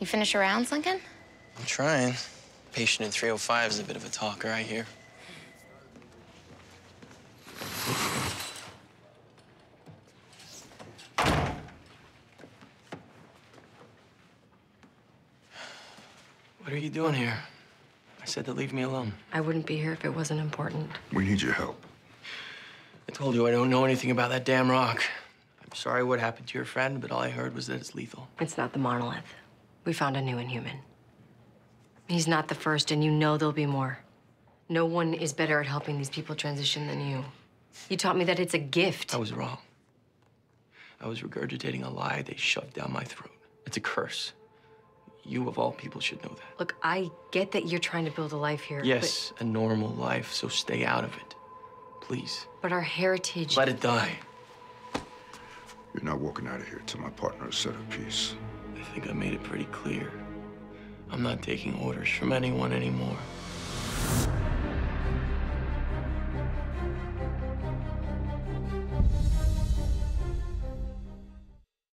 You finish your rounds, Lincoln? I'm trying. Patient in 305 is a bit of a talker, I hear. What are you doing here? I said to leave me alone. I wouldn't be here if it wasn't important. We need your help. I told you I don't know anything about that damn rock. I'm sorry what happened to your friend, but all I heard was that it's lethal. It's not the monolith. We found a new Inhuman. He's not the first, and you know there'll be more. No one is better at helping these people transition than you. You taught me that it's a gift. I was wrong. I was regurgitating a lie they shoved down my throat. It's a curse. You, of all people, should know that. Look, I get that you're trying to build a life here. Yes, but... a normal life, so stay out of it. Please. But our heritage... Let it die. You're not walking out of here till my partner has said her piece. I think I made it pretty clear. I'm not taking orders from anyone anymore.